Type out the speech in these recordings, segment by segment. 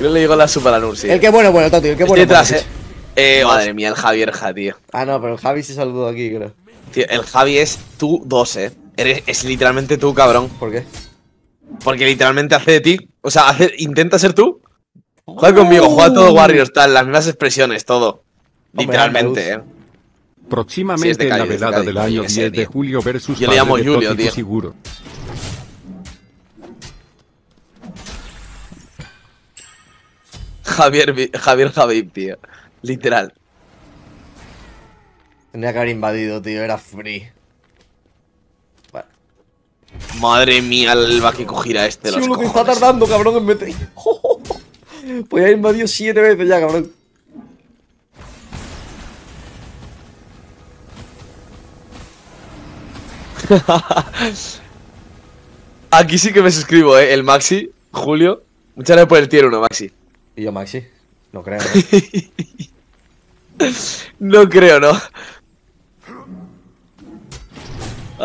Yo le digo la Subalanur, sí. El que bueno, bueno, Totti, el que bueno. Madre mía, el Javierja, tío. Ah, no, pero el Javi se saludó aquí, creo. Tío, el Javi es tú dos, es literalmente tú, cabrón. ¿Por qué? Porque literalmente hace de ti. O sea, intenta ser tú. Juega conmigo, juega todo Warriors, tal, las mismas expresiones, todo. Hombre, literalmente, Próximamente en la velada del año 10 de julio versus. Yo le llamo Julio, tío. Seguro. Javier Javib, tío. Literal. Tendría que haber invadido, tío. Era free. Vale. Madre mía, el va que cogiera este. Sí, lo que está tardando, cabrón, en meter. Pues ya he invadido 7 veces ya, cabrón. Aquí sí que me suscribo, el Maxi, Julio. Muchas gracias por el tier 1, Maxi. ¿Y yo, Maxi? No creo, ¿no? No creo, ¿no?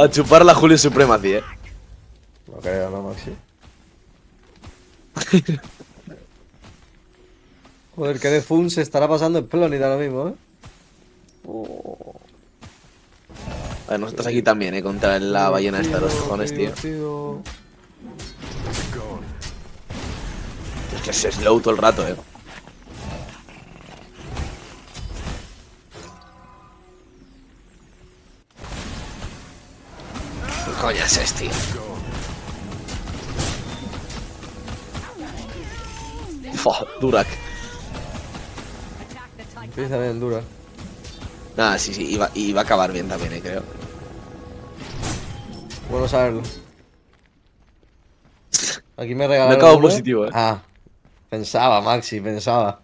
A chupar la Julio Suprema, tío. No creo, ¿no, Maxi? Joder, que de fun se estará pasando en Plonita ahora mismo, A ver, nosotros aquí también, contra la ballena esta de los cojones, tío. Es que es slow todo el rato, ¿Qué coño es este, tío? Durak. Empieza bien el Durak. Ah, sí, iba a acabar bien también, creo. Bueno saberlo. Aquí me regalaron. Me acabo positivo, Ah, pensaba, Maxi, pensaba.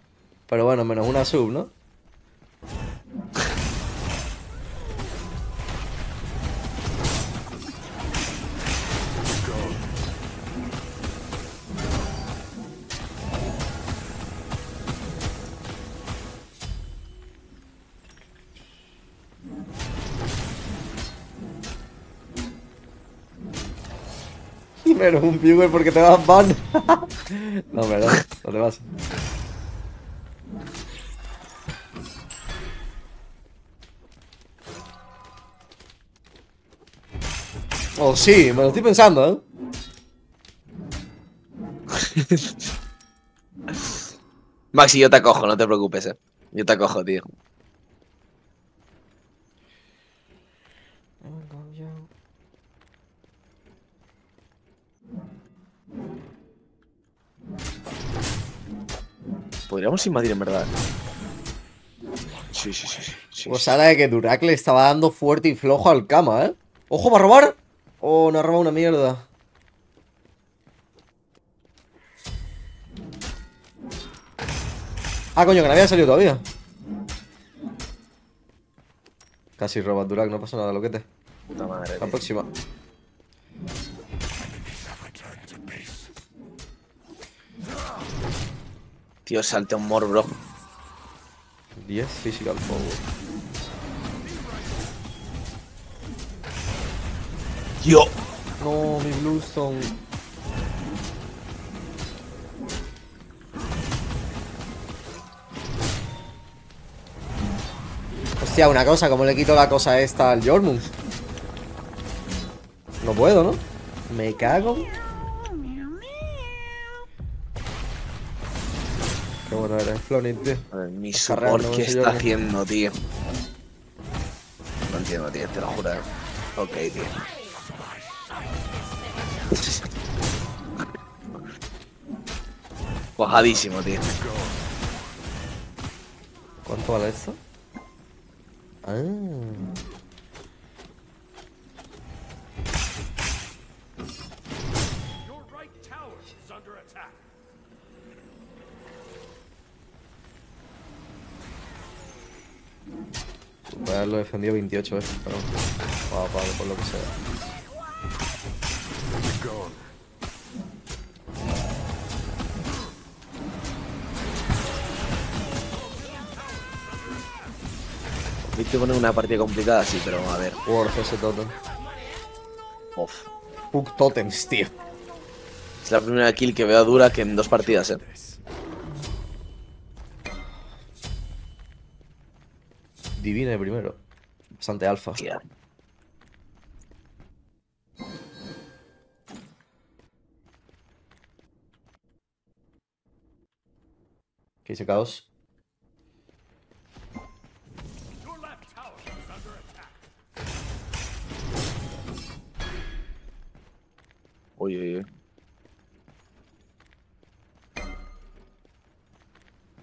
Pero bueno, menos una sub, ¿no? Pero un viewer porque te vas ban. No, verdad, no te vas. Oh, sí, me lo estoy pensando, Maxi, yo te acojo, no te preocupes, Yo te acojo, tío. Podríamos invadir, en verdad. Sí. Pues ahora de que Durak le estaba dando fuerte y flojo al Kama, ¡Ojo, va a robar! ¡Oh, no ha robado una mierda! Ah, coño, que no había salido todavía. Casi roba Durak, no pasa nada, loquete. Puta madre. La próxima. Tío, salte un mor, bro. 10 physical power. Yo. No, mi bluestone. Hostia, una cosa, ¿cómo le quito la cosa esta al Jormund? No puedo, ¿no? Me cago. Qué bueno era el Flonit, tío. A ver, mi support, ¿qué está haciendo, tío? No entiendo, tío, te lo juro. Ok, tío. Cuajadísimo, tío. ¿Cuánto vale esto? Ah. Voy a haberlo defendido 28 veces, pero... Wow, vale, por lo que sea. Viste poner una partida complicada, sí, pero a ver. Worth ese totem. Off. Puck totems, tío. Es la primera kill que veo a Durak en 2 partidas, Divine primero. Bastante alfa. Yeah. ¿Qué dice Caos? Oye, oye.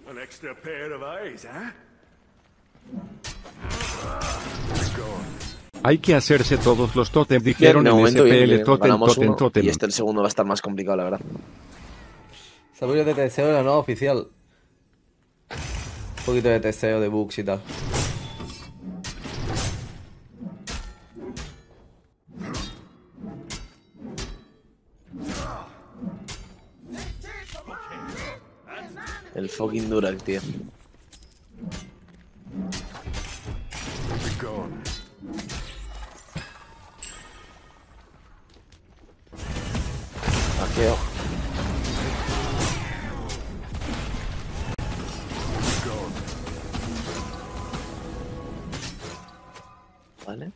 An extra pair of eyes, ¿eh? Hay que hacerse todos los tótem, dijeron en SPL, tótem. Y este el segundo va a estar más complicado, la verdad. Sabía de testeo la nueva oficial. Un poquito de testeo de bugs y tal. El fucking Durak, tío. Hackeo. Vale.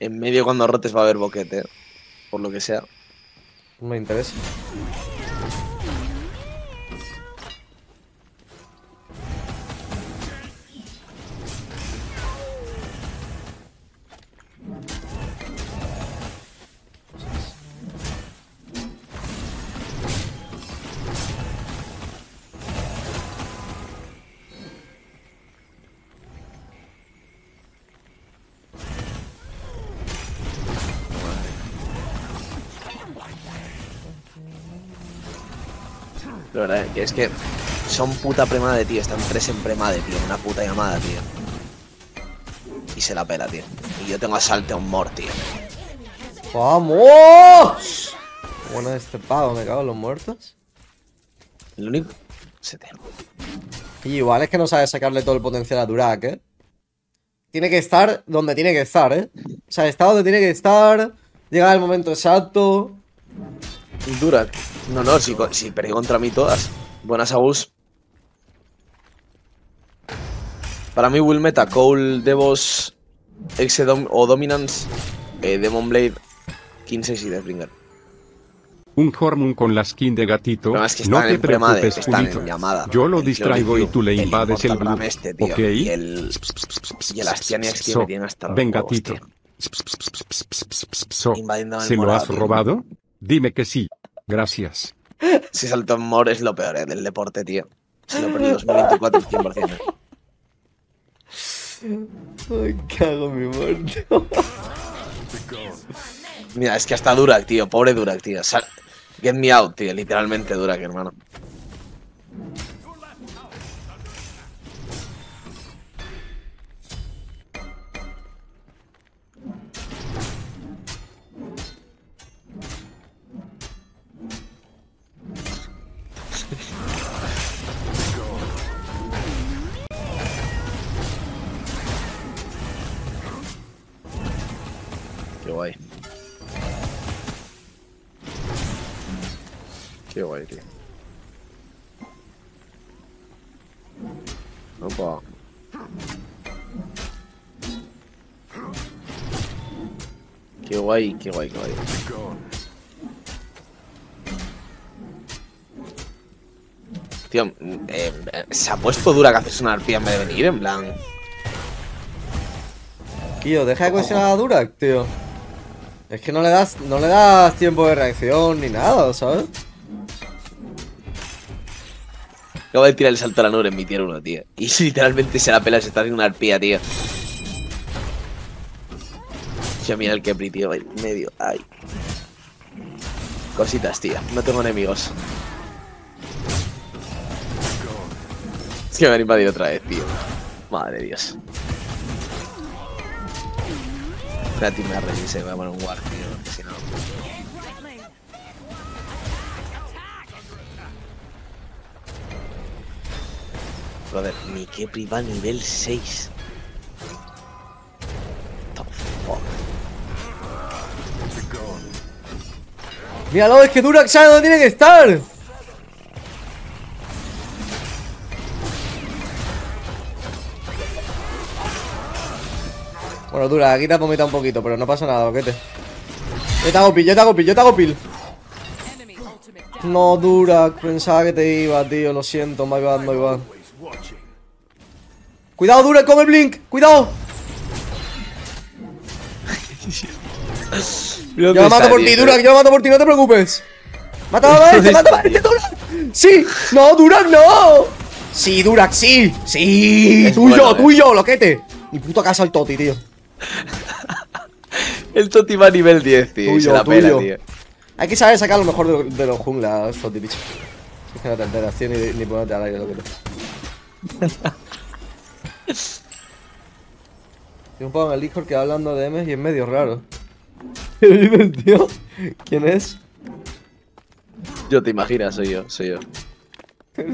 En medio cuando rotes va a haber boquete, por lo que sea. No me interesa. La verdad es que son puta premada de tío, están tres en premada de tío, una puta llamada, tío. Y se la pela, tío. Y yo tengo asalto a un mort, tío. ¡Vamos! Bueno, este pavo, me cago en los muertos. El único. Se te... Y igual es que no sabe sacarle todo el potencial a Durak, ¿eh? Tiene que estar donde tiene que estar, ¿eh? O sea, está donde tiene que estar, llega el momento exacto. Durak. No, no, si perdí contra mí todas. Buenas, Agus. Para mí, Will Meta, Cole, Devos, Exedom o Dominance, Demon Blade, 15 y Deathbringer. Un Hormon con la skin de gatito. No, es que no te preocupes, Julito. Yo lo distraigo y tú le invades el blue. Este, tío, ok. Y el Astianiax que me tiene hasta... Ven, gatito. ¿Se lo has robado? Dime que sí. Gracias. Si salto en Mor es lo peor, ¿eh? Del deporte, tío. Se lo perdí 2024 100%. Ay, cago en mi muerte. Mira, es que hasta Durak, tío. Pobre Durak, tío. Get me out, tío. Literalmente Durak, hermano. Qué guay, tío. Opa. Qué guay, qué guay, qué guay. Tío, se ha puesto Durak a hacerse una arpía en vez de venir, en plan. Tío, deja de cuestionar a Durak, tío. Es que no le das tiempo de reacción ni nada, ¿sabes? Acabo de tirar el salto a la nube en mi tier 1, tío. Y literalmente se la pela, se está haciendo una arpía, tío. Ya mira el Kepri, tío, en medio. Ay. Cositas, tío. No tengo enemigos. Es que me han invadido otra vez, tío. Madre de Dios. Espérate, me arreglé, voy a poner un guard, tío. Que si no... Brother, mi Kepri va nivel 6. What the fuck? Míralo, es que Durak sabe dónde tiene que estar. Bueno, Dura, aquí te has vomitado un poquito, pero no pasa nada, boquete. Yo te hago pil, yo te hago pil, yo te hago pil. No, Dura, pensaba que te iba, tío. Lo siento, my bad, my bad. Cuidado, Dura, come el blink. Cuidado. Yo lo mato por ti, Dura, yo lo mato por ti, no te preocupes. Mátalo a este, mátalo a este, Dura. Sí, no, Dura, no. Sí, Dura, sí. Sí, tuyo, tuyo, loquete. Mi puta casa el Totti, tío. El Totti va a nivel 10, tío. Tuyo, se la pela, tuyo, tío. Hay que saber sacar lo mejor de los junglas, Totti, bicho. Es que no te enteras, tío, ni ponerte al aire, loquete. Yo un poco en el Discord que hablando de M's y es medio raro. ¿Qué dices, tío? ¿Quién es? Yo te imaginas, soy yo, soy yo.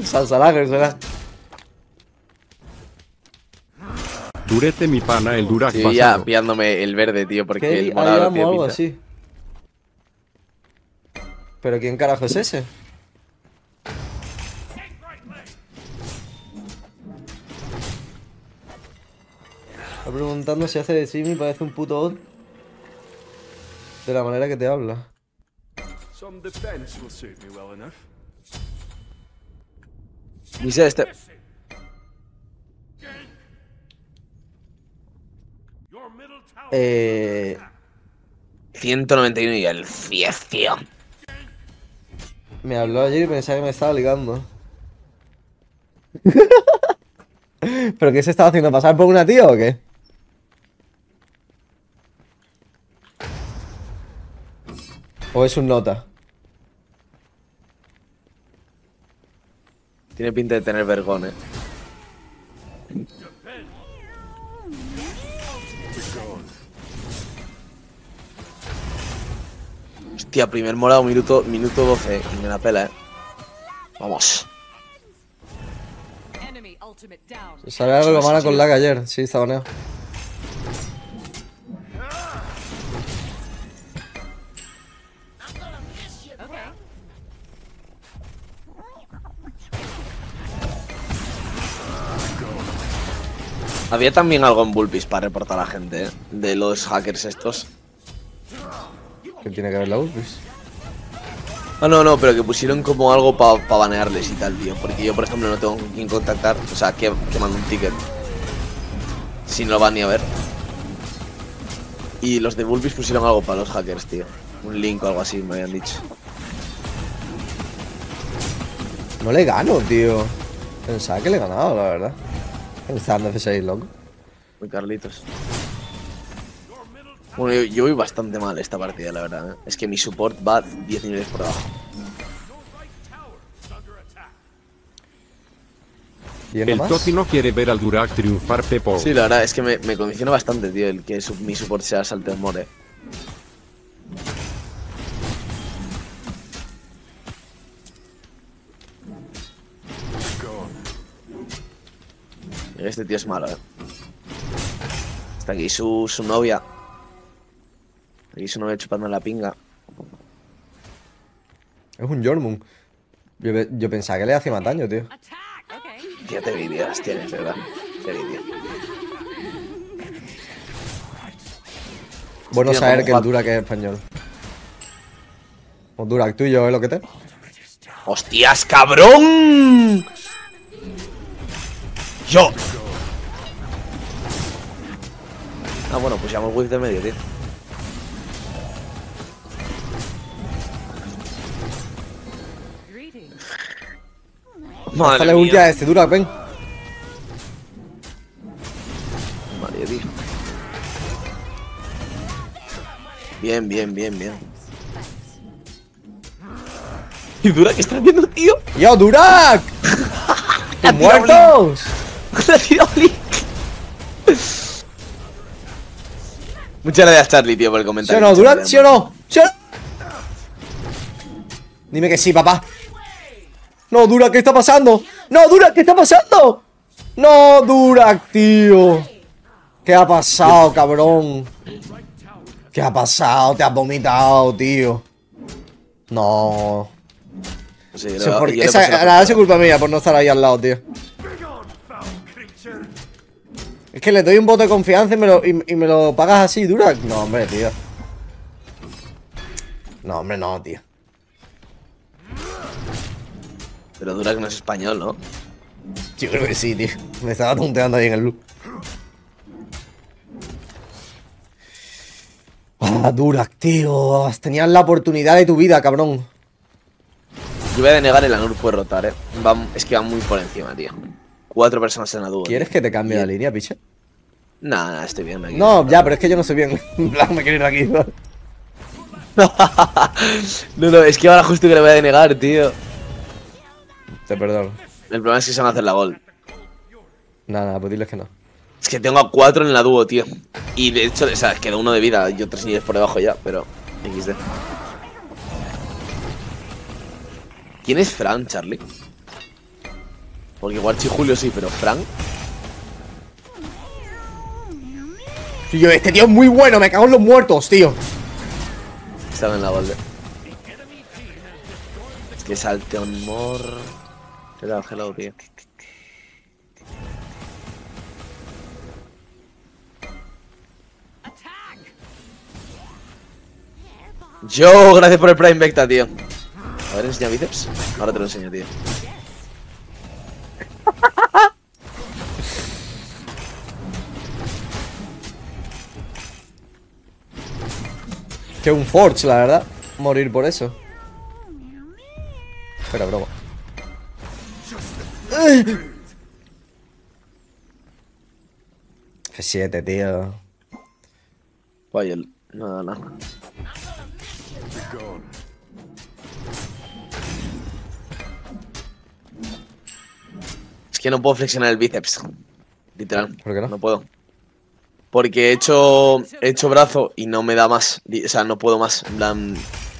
Salsalager, será. Durete, mi pana, el Durac pasado. Sí, ya piándome el verde, tío, porque el morado tiene pinta así. ¿Pero quién carajo es ese? Está preguntando si hace de sí, me parece un puto odd. De la manera que te habla. Dice este. ...191 y el fiestio. Me habló ayer y pensaba que me estaba ligando. ¿Pero qué se estaba haciendo? ¿Pasar por una tía o qué? ¿O es un nota? Tiene pinta de tener vergón, eh. Hostia, primer morado, minuto 12. Y me la pela, eh. Vamos. Se sabe algo lo mala con lag ayer. Sí, está baneado. Había también algo en Vulpix para reportar a la gente, ¿eh? De los hackers estos. ¿Qué tiene que ver la Vulpix? Ah, no, no, pero que pusieron como algo para banearles y tal, tío. Porque yo, por ejemplo, no tengo con quién contactar. O sea, que mando un ticket. Si no lo van ni a ver. Y los de Vulpix pusieron algo para los hackers, tío. Un link o algo así, me habían dicho. No le gano, tío. Pensaba que le he ganado, la verdad. Está en F6, loco. Muy Carlitos. Bueno, yo voy bastante mal esta partida, la verdad, ¿eh? Es que mi support va 10 niveles por abajo. El Totti no quiere ver al Durac triunfar, Pepo. Sí, la verdad, es que me condiciona bastante, tío, el que mi support sea Saltemore. Este tío es malo, eh. Está aquí su novia. Aquí su novia chupando la pinga. Es un Jormun. Yo pensaba que le hacía más daño, tío. Ya te vídeas, tienes, ¿verdad? Te vídeo. Bueno saber que el Durac es español. O Durac, tú y yo, ¿eh? Lo que te... ¡Hostias, cabrón! ¡Yo! Ah, bueno, pues llamo el wave de medio, tío. Madre mía. Ulti a este, Dura, ven. Madre, tío. Bien, bien, bien, bien. ¿Y Dura qué estás viendo, tío? ¡Yo, Dura! ¡Muertos! ¡La tiró Blink! Muchas gracias, Charlie, tío, por el comentario. ¿Sí o no, Durant? ¿Sí o no? ¿Sí o no? Dime que sí, papá. No, Dura, ¿qué está pasando? ¡No, Dura, qué está pasando! ¡No, Dura, tío! ¿Qué ha pasado, cabrón? ¿Qué ha pasado? Te has vomitado, tío. No. Sí, esa culpa mía por no estar ahí al lado, tío. Es que le doy un voto de confianza y me lo pagas así, dura. No, hombre, tío. No, hombre, no, tío. Pero Durak no es español, ¿no? Yo creo que sí, tío. Me estaba tonteando ahí en el loop. Ah, Durak, tío. Tenías la oportunidad de tu vida, cabrón. Yo voy a denegar el Anur, puede rotar, eh. Es que va muy por encima, tío. 4 personas en la duda. ¿Quieres que te cambie la línea, piche? Nah, nah, estoy bien aquí. No, ya, pero es que yo no estoy bien. En plan, me quiero ir aquí, ¿no? No, no, es que ahora justo que le voy a denegar, tío. Te perdono. El problema es que se van a hacer la gol. Nada, nada, pues diles que no. Es que tengo a 4 en la dúo, tío. Y de hecho, o sea, queda uno de vida. Yo 3 niños por debajo ya, pero... XD. ¿Quién es Frank, Charlie? Porque Guarchi y Julio sí, pero Frank... Tío, este tío es muy bueno. Me cago en los muertos, tío. Estaba en la balde. Es que salte un mor. Te da el gelado, tío. Yo, gracias por el Prime Vecta, tío. A ver, enseña bíceps. Ahora te lo enseño, tío. Que un forge, la verdad. Morir por eso. Espera, broma. F7, tío. Guay, nada, nada. Es que no puedo flexionar el bíceps. Literal. ¿Por qué no? No puedo. Porque he hecho brazo y no me da más. O sea, no puedo más. En plan,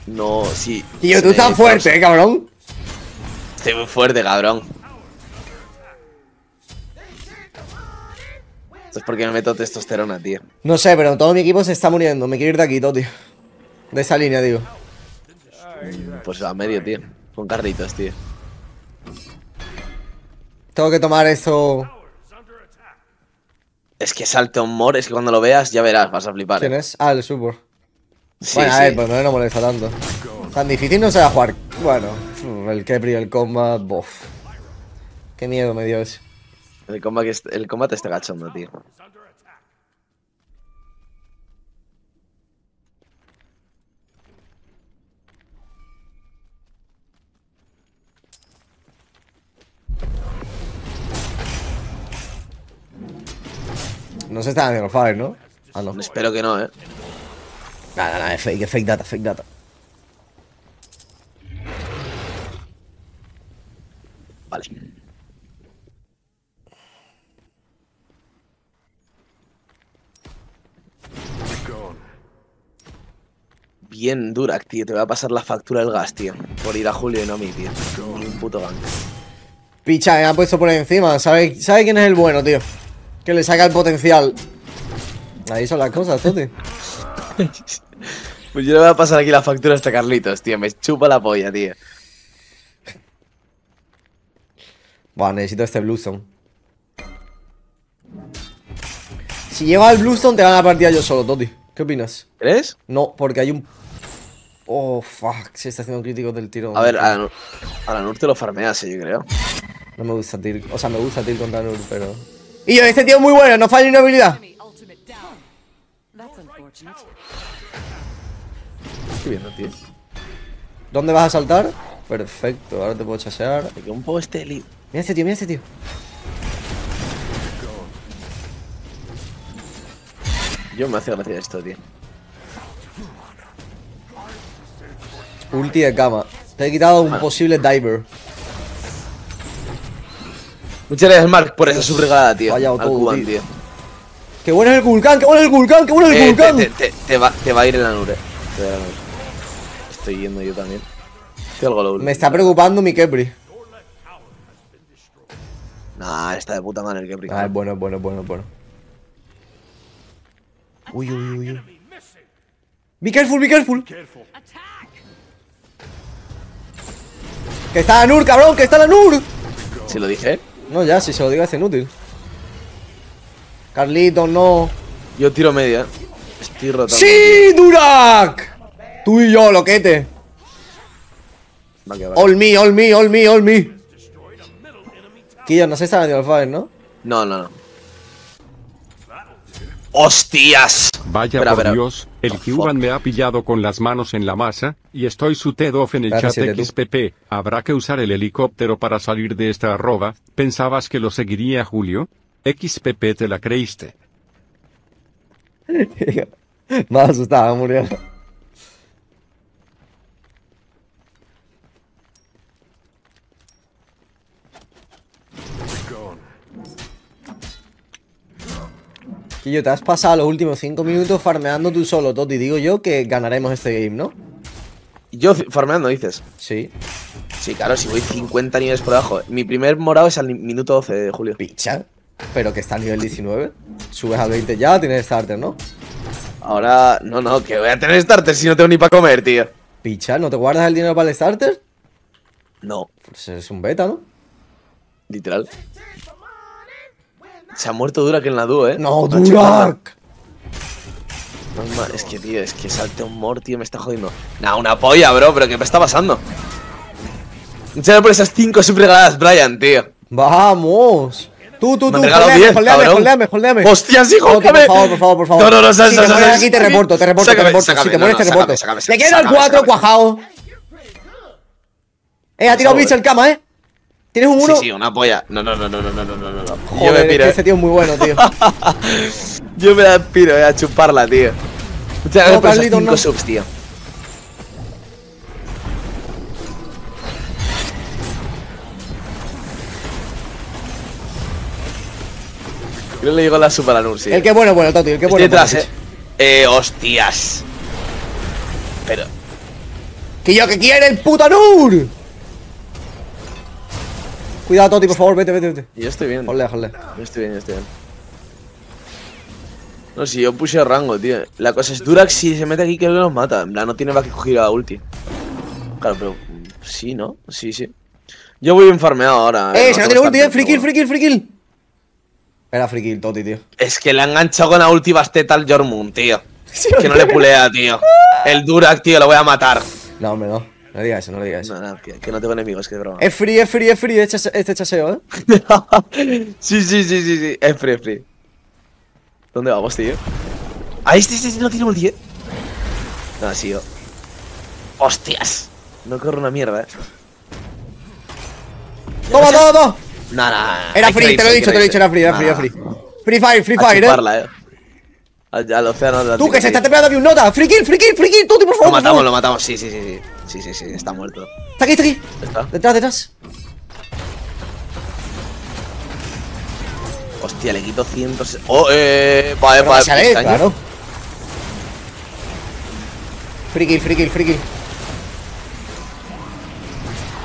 no, sí. Tío, tú estás fuerte, cabrón. Estoy muy fuerte, cabrón. Esto es porque me meto testosterona, tío. No sé, pero todo mi equipo se está muriendo. Me quiero ir de aquí, Totti. De esa línea, digo. Pues a medio, tío. Con carritos, tío. Tengo que tomar eso... Es que salte un mor, es que cuando lo veas ya verás, vas a flipar. ¿Quién es? Ah, el support. Sí, bueno, sí. A ver, pues no molesta tanto. Tan difícil no será jugar. Bueno, el Kepri, el combat, bof. Qué miedo me dio eso. El combat está agachando, tío. No se están haciendo fire, ¿no? Ah, no. Espero que no, eh. Nada, nada, es fake data, fake data. Vale. Bien, Durak, tío. Te voy a pasar la factura del gas, tío. Por ir a Julio y no a mí, tío. Un puto gank. Picha, me ha puesto por encima. ¿Sabe quién es el bueno, tío? Que le saca el potencial. Ahí son las cosas, Totti. Pues yo le voy a pasar aquí la factura a este Carlitos, tío. Me chupa la polla, tío. Buah, necesito este Bluestone. Si llevas el Bluestone te gana la partida yo solo, Totti. ¿Qué opinas? ¿Crees? No, porque hay un... Oh, fuck. Se está haciendo crítico del tiro. A ver, a la Nur te lo farmeas, yo creo. No me gusta tirar. O sea, me gusta tirar contra Nur, pero... Y yo, este tío es muy bueno, no falla ni una habilidad. Qué bien, tío. ¿Dónde vas a saltar? Perfecto, ahora te puedo chasear. Me quedo un poco este lío. Mira este tío, mira este tío. Yo me hace gracia esto, tío. Ulti de cama. Te he quitado un posible diver. Muchas gracias, Mark, por esa subregada, tío. Vaya autobús, tío. ¡Qué bueno es el Vulcán! ¡Qué bueno es el Vulcán! ¡Qué bueno es el Vulcán! Te va a ir en la nube. Estoy yendo yo también. Estoy algo low. Me está preocupando mi Kepri. Nah, está de puta madre el Kepri. Ah, es bueno, es bueno, es bueno, es bueno. Uy, uy, uy, uy. ¡Be careful, be careful! ¡Que está la Nur, cabrón! ¡Que está la Nur! ¿Se lo dije? No, ya, si se lo digo es inútil. Carlito, no. Yo tiro media. Estoy rotando. ¡Sí, Durak! Tú y yo, loquete. Vale. All me, all me, all me, all me. Killo, no se está metiendo al fire, ¿no? No, no, no. ¡Hostias! Vaya espera, por espera. Dios, el Cuban me ha pillado con las manos en la masa y estoy suited off en el chat XPP. Habrá que usar el helicóptero para salir de esta arroba. ¿Pensabas que lo seguiría, Julio? XPP, te la creíste. Me asustaba, murió. Yo te has pasado los últimos 5 minutos farmeando tú solo, Totti. Digo yo que ganaremos este game, ¿no? Yo farmeando, dices. Sí. Sí, claro, si voy 50 niveles por abajo. Mi primer morado es al minuto 12 de julio. Picha. Pero que está al nivel 19. Subes al 20 ya, tienes starter, ¿no? Ahora, no, no, que voy a tener starter si no tengo ni para comer, tío. Picha, ¿no te guardas el dinero para el starter? No. Pues es un beta, ¿no? Literal. Se ha muerto Durak en la dúo, ¿eh? ¡No, Durak! No, es que, tío, es que salte un mor, tío, me está jodiendo. Nah, una polla, bro, pero ¿qué me está pasando? Muchas por esas 5 subregaladas, Brian, tío. ¡Vamos! Tú, joléame. ¡Hostias, hijo! No, tío, por favor. No, si te mueres aquí te reporto. Si te mueres, te reporto. ¡Le queda el 4, cuajao! Ha tirado bicho el cama, ¿eh? ¿Tienes un 1? Sí, una polla. No. Joder, yo me piro, este tío es muy bueno, tío. Yo me la piro, voy a chuparla, tío. Muchas gracias por esas 5 subs, tío. Yo le digo la sub a la Nursi. El que es bueno, Totti, el que es bueno. Estoy detrás, hostias. Pero... ¡Quillo, que quiere el puta Nur! Cuidado, Totti, por favor, vete. Yo estoy bien. Jolé. Yo estoy bien. No, si yo puse el rango, tío. La cosa es, Durak si se mete aquí creo que nos mata. En plan, no tiene para que coger a ulti. Claro, pero... Sí, ¿no? Sí. Yo voy bien farmeado ahora. Si no tiene ulti, free kill. Era free kill, Totti, tío. Es que le ha enganchado con la ulti basteta al Jormun, tío. Sí, que no le pulea, tío. El Durak, tío, lo voy a matar. No, hombre, no. No digas eso. No, que no tengo enemigos, que broma. Es free, este chaseo, ¿eh? Sí. Es free. ¿Dónde vamos, tío? Ahí este no tiene ulti. No, sí, yo. ¡Hostias! No corro una mierda, ¿eh? ¡Toma! Nada. Era free, te lo he dicho, era free, era free. Free fire, ¿eh? Al océano de la... Tú que se está temblando aquí un nota. Free kill, Totti, por favor. Lo matamos, sí. Sí, está muerto. Está aquí. Detrás. Hostia, le quito 100. Vale. Claro. Free kill.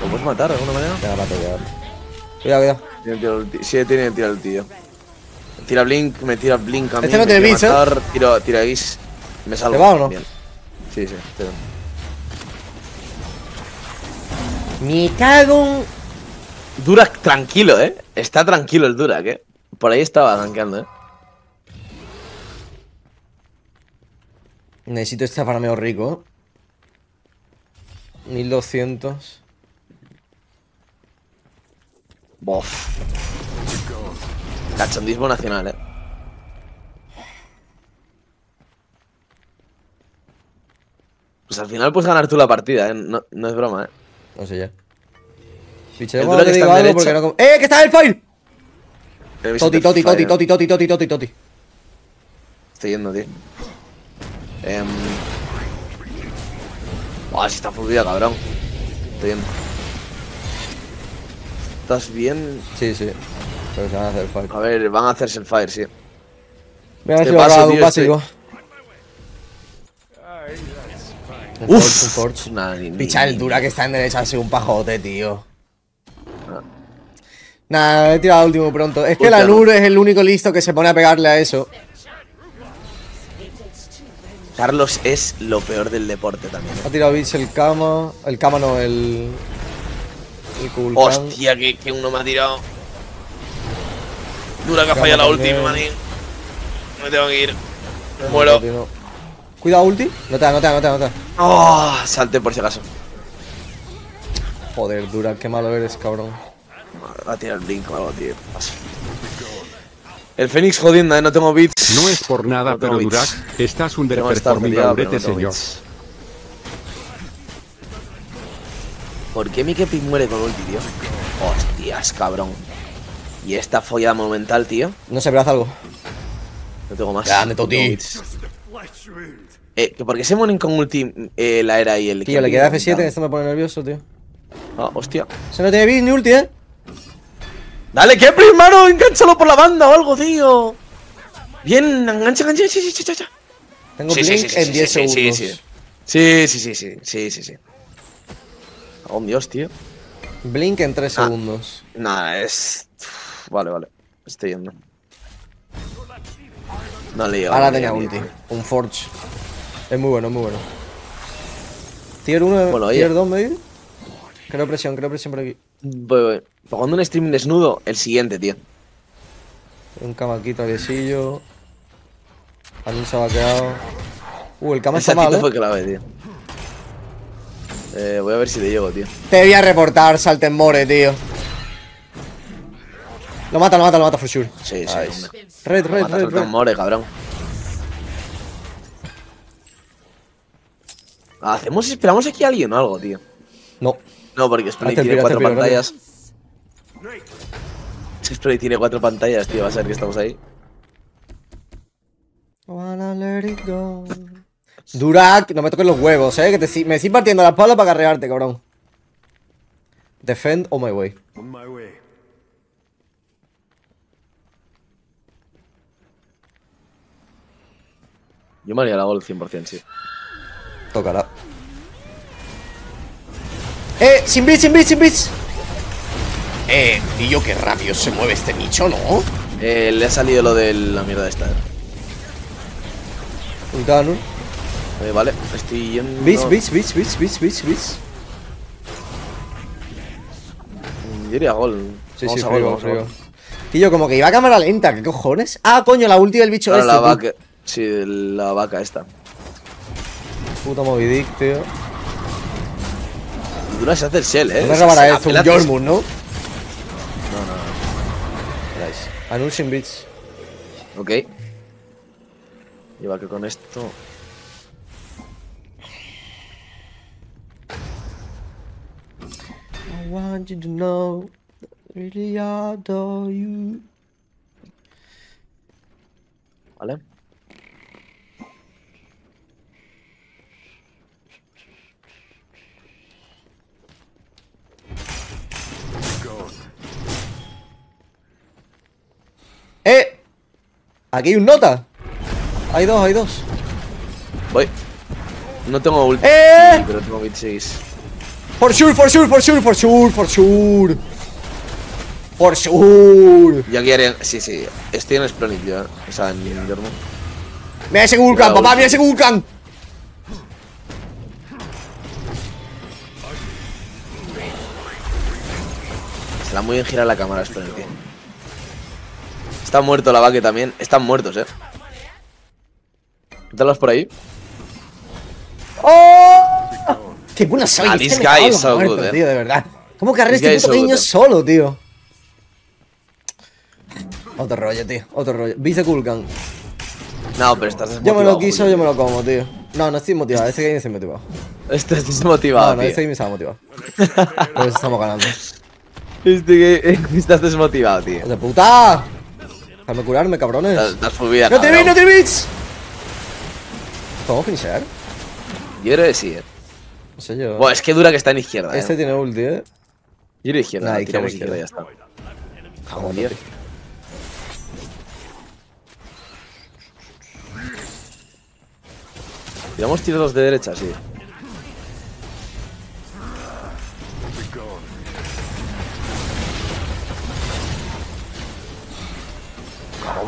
¿Lo puedes matar de alguna manera? Ya, mato, Cuidado. Sí, tiene que tirar el tío. Tira Blink, me tira Blink a mí. Este no tiene Blink, ¿eh? Tira Guis. Me salgo. ¿Te va o no? Bien. Sí, te va. Me cago. Durak tranquilo, ¿eh? Está tranquilo el Durak, ¿eh? Por ahí estaba gankeando, ¿eh? Necesito este farmeo rico. 1200. Bof. Cachondismo nacional, ¿eh? Pues al final puedes ganar tú la partida, ¿eh? No es broma, ¿eh? No sé ya. Picheo, que digo algo porque no... ¡Que está el fire! Totti. Estoy yendo, tío. Si está full vida, cabrón. Estoy yendo. ¿Estás bien? Sí. Pero se van a hacer el fire. A ver, van a hacerse el fire, sí. Venga, este paso, tío. Uff, picha el Durak que está en derecha, ha sido un pajote, tío. Nah, he tirado al último pronto. Es que la Nur es el único listo que se pone a pegarle a eso. Carlos es lo peor del deporte también. Ha tirado Bitch el Kama. El Kama no, el Kulkan. Hostia, que uno me ha tirado. Durak ha fallado la última, manín. Me tengo que ir. Me muero. No. Cuidado, ulti. No te da, no te da, no te da, no te da. Oh, salte por si acaso. Joder, Dura, qué malo eres, cabrón. Va a tirar el brinco o algo, tío. Paso. El Fénix jodiendo, no tengo bits. No es por nada, no pero Durak, estás un underperforming, vete, señor. ¿Por qué mi Kepin muere con ulti, tío? Hostias, cabrón. ¿Y esta follada monumental, tío? No sé, pero haz algo. No tengo más. Grande, Totti. ¿Por qué se mueren con ulti la era y el Kepin? Tío, le queda F7, esto me pone nervioso, tío. Ah, hostia. Se no tiene bits ni ulti, eh. Dale, Kepri, hermano, engánchalo por la banda o algo, tío. Bien, engancha, engancha, sí. Tengo blink en 10 segundos. Sí. Oh, Dios, tío. Blink en 3 segundos. Nada, es... Vale. Estoy yendo. No le llevo. Ahora tenía ulti. Un Forge. Es muy bueno, Tier 1, bueno, tier 2, ¿me? Creo presión por aquí. Voy. Pagando un stream desnudo, el siguiente, tío. Un camaquito agresillo. Anun se ha vaqueado. El cama está mal, fue clave, tío. Voy a ver si te llego, tío. Te voy a reportar, Saltenmore, tío. Lo mata, for sure. Sí. Red. Saltenmore, cabrón. ¿Esperamos aquí a alguien o algo, tío? No. No, porque Spray tiene 4 pantallas. Si Spray tiene 4 pantallas, tío, va a ser que estamos ahí. Durak, no me toques los huevos, que me estoy partiendo la espalda para carrearte, cabrón. Defend on my way. Yo me haría la gol 100%, sí. Tócala. Sin bits. Tío, qué rápido se mueve este nicho, ¿no? Le ha salido lo de la mierda esta. Ultano. Vale, estoy yendo. Bits. Yo iría a gol. Sí, vamos a gol. Tío, como que iba a cámara lenta, ¿qué cojones? Ah, coño, la ulti del bicho este, la vaca. Sí, la vaca esta. Puta Moby Dick, tío. Dura se hace el shell, No me robará esto, un Jormun, ¿no? No. Anuncien bits. Ok. Lleva que con esto. I want you to know that I really adore you. Vale. Aquí hay un nota. Hay dos. Voy. No tengo ulti, pero tengo bit 6. For sure. Yo quiero... Sí. Estoy en Splendid ya. O sea, en Dormo. Mira ese Vulcan, papá, mira ese Vulcan. Será muy bien girar la cámara, Splendid. Está muerto la vaca también. Están muertos, Quítalos por ahí. ¡Oh! ¡Qué buena soy! This guy is so good, tío, de verdad. ¿Cómo que este puto niño solo, tío? Otro rollo, tío. Vice Kulkan. No, pero estás desmotivado. Yo me lo quiso, yo me lo como, tío. No estoy motivado. Este game estoy motivado. Este es desmotivado, tío. No, este game estaba motivado. Por eso estamos ganando. Este game... Estás desmotivado, tío. ¡De puta! Déjame curarme, cabrones. ¡No te vi, no te vi! ¿Podemos finishar? Yo creo que sí, No sé yo. Bueno, es que Dura que está en izquierda. Este tiene ulti, Yo iré izquierda, tiramos izquierda y ya está. Joder. Tiramos tiros de derecha, sí.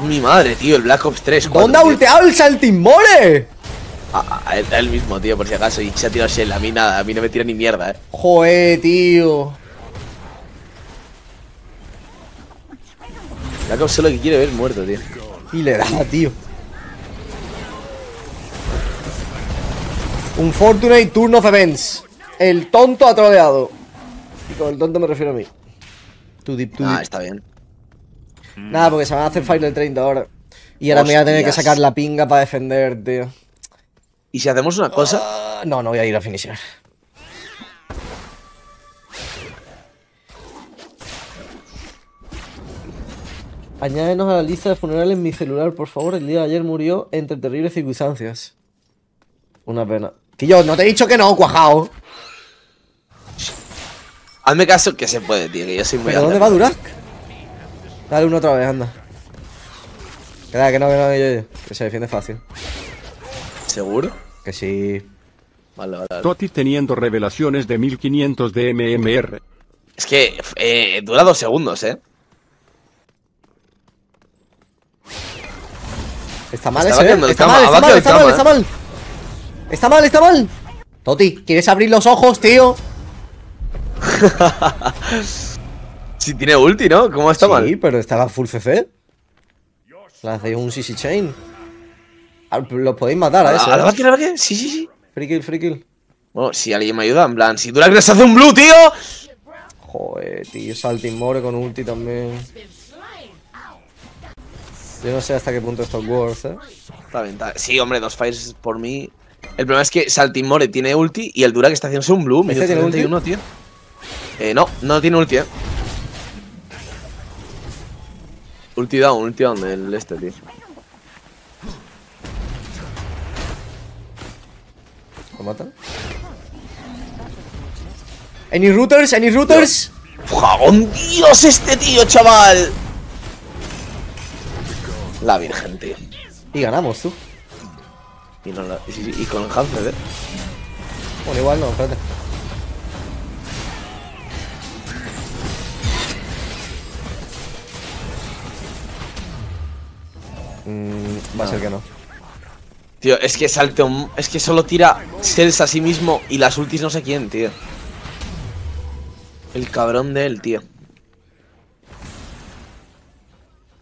Mi madre, tío, el Black Ops 3. ¿Dónde ha ulteado el Saltenmore? A él mismo, tío, por si acaso. Y se ha tirado Shell. A mí no me tira ni mierda, Joder, tío. Black Ops solo que quiere ver muerto, tío. Y le da, tío. Un Fortnite Turn of Events. El tonto ha troleado. Y con el tonto me refiero a mí. Too deep. Está bien. Nada, porque se van a hacer file del 30 ahora. Y ahora me voy a tener que sacar la pinga para defender, tío. ¿Y si hacemos una cosa? No voy a ir a finishar. Añádenos a la lista de funerales en mi celular, por favor. El día de ayer murió entre terribles circunstancias. Una pena. Que yo no te he dicho que no, cuajao. Hazme caso que se puede, tío, que yo soy muy... ¿Pero dónde va Durak? Dale uno otra vez, anda. Que no, que se defiende fácil. ¿Seguro? Que sí. Vale. Totti teniendo revelaciones de 1500 de MMR. Es que dura 2 segundos, ¿eh? Está mal ese, ¿eh? Está mal. Totti, ¿quieres abrir los ojos, tío? Si tiene ulti, ¿no? ¿Cómo está mal? Sí, pero estaba full CC. La hacéis un CC chain. Los podéis matar a eso. ¿A la vaquera, la vaquera? Sí. Free kill. Bueno, si alguien me ayuda, en plan, si Durak les hace un blue, tío. Joder, tío, Saltimore con ulti también. Yo no sé hasta qué punto esto es worth, ¿eh? Está bien, sí, hombre, 2 fights por mí. El problema es que Saltimore tiene ulti y el Durak está haciéndose un blue. ¿Este tiene ulti? Tío. No tiene ulti, ¿eh? Ulti down del este, tío. ¿Lo matan? ¿Any routers? ¡Jagón Dios este tío, chaval! La virgen, tío. Y ganamos, tú. Y con el Hanfred, ¿eh? Bueno, igual no, espérate. Va a ser que no. Tío, es que Salteon... Es que solo tira Cells a sí mismo y las ultis no sé quién, tío. El cabrón de él, tío.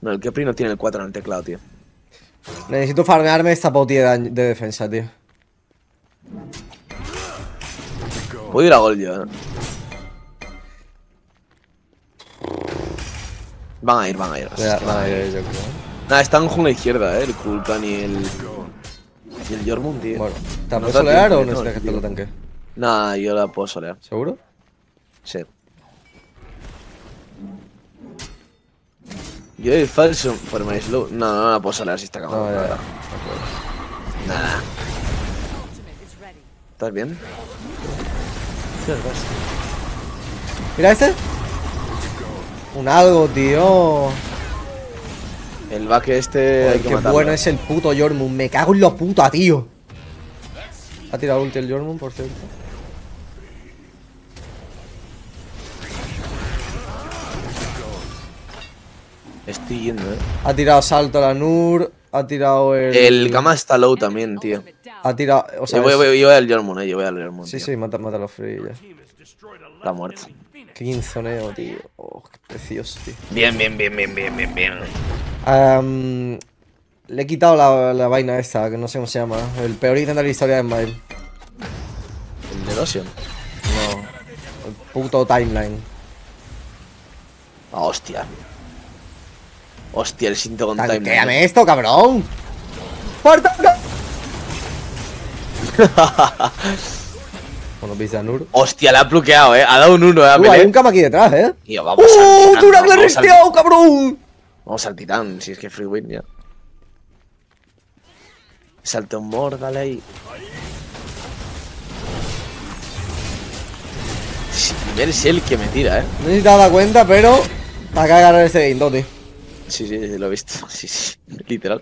No, el Kepri no tiene el 4 en el teclado, tío. Necesito farmearme esta poti de defensa, tío. Puedo ir a gol yo, ¿no? Van a ir. Van a ir, yo creo. Nada, están junto a la izquierda, el Kulkan y el Jormund, tío. Bueno, ¿te la puedes solear o no es que te lo tanque? Nah, yo la puedo solear. ¿Seguro? Sí. Yo el falso por my slow. No la puedo solear si está cabrón. Nada. ¿Estás bien? Mira este. Un algo, tío. El back este... Joder, hay que qué matarlo. Bueno es el puto Jormund. Me cago en lo puto, tío. Ha tirado ulti el Jormund, por cierto. Estoy yendo, eh. Ha tirado salto a la Nur. Ha tirado el... El Kama está low también, tío. Ha tirado... O sea, yo voy al Jormund, yo voy al Jormund. Sí, tío. Sí, mata a los free ya. Está muerto. Qué quinzoneo, tío. Oh, qué precioso, tío. Bien. Le he quitado la vaina esta, que no sé cómo se llama. El peor ítem de la historia de Smite. ¿El de Lotion? No. El puto timeline. Ah, hostia. Hostia, el cinto con timeline. ¡Tanquéame esto, cabrón! ¡Puerta! Bueno, veis a Nur. Hostia, la ha bloqueado, eh. Ha dado un 1, hay un Kama aquí detrás, eh. Tío, vamos al Durak le ha resteado, cabrón. Vamos al titán, si es que free win ya. Saltimore, dale ahí. Eres el que me tira, eh. No sé si te has dado cuenta, pero acá de ganar este game, Totti. Sí, lo he visto. Sí, literal.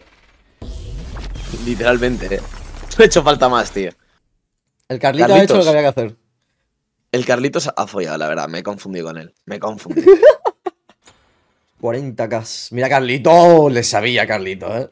Literalmente, eh. No he hecho falta más, tío. El Carlitos ha hecho lo que había que hacer. El Carlitos ha follado, la verdad. Me he confundido con él. 40k. Mira, Carlito. Le sabía, Carlito, eh.